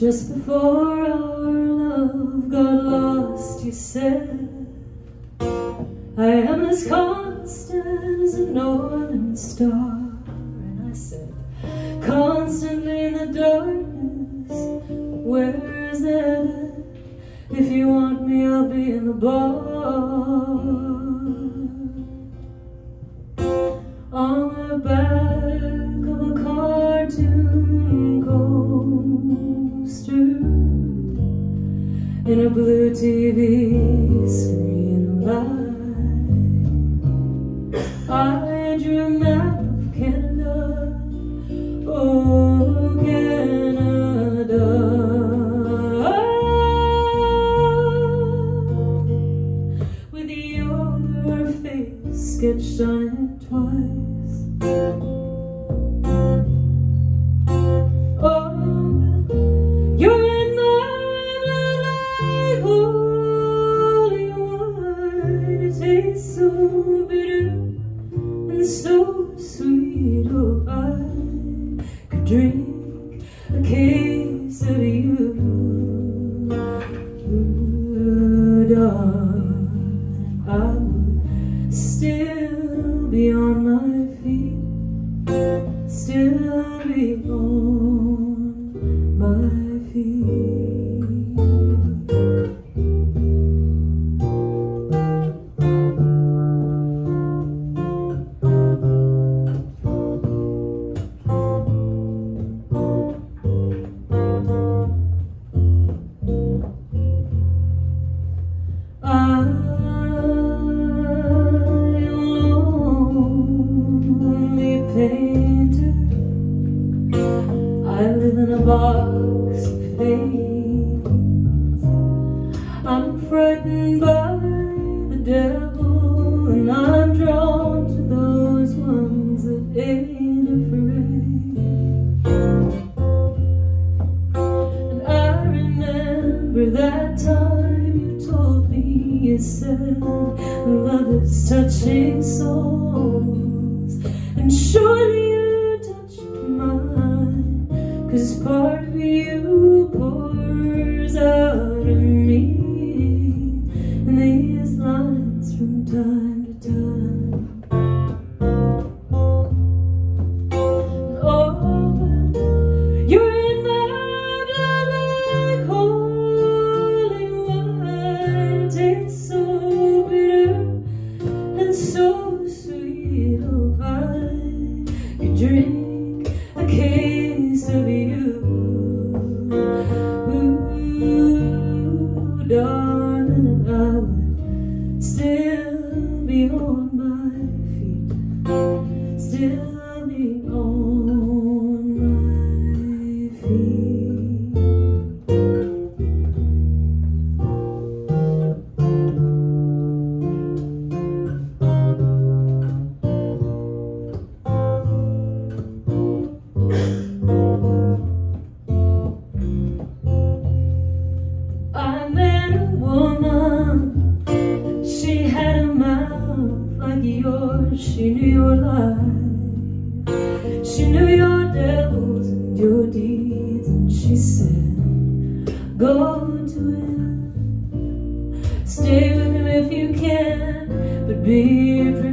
Just before our love got lost, you said, I am as constant as a northern star. And I said, constantly in the darkness, where is that? If you want me, I'll be in the bar. On the back of a cartoon coaster, in a blue TV screen light, I drew a map of Canada. Oh, Canada, with your face sketched on it twice. So bitter and so sweet, oh, I could drink a case of you, darling. I would still be on my feet, still be on my feet. I live in a box of pains. I'm frightened by the devil, and I'm drawn to those ones that ain't afraid. And I remember that time you told me, you said, love is touching souls, and surely you touched mine. 'Cause part of you pours out of me in these lines from time to time. Oh, but you're in my blood like holy wine. It tastes so bitter and so sweet. Oh, I could drink a case of you. Darling, I would still be on my feet, still be on my feet. I met woman, she had a mouth like yours. She knew your life, she knew your devils and your deeds, and she said, go to him, stay with him if you can, but be free.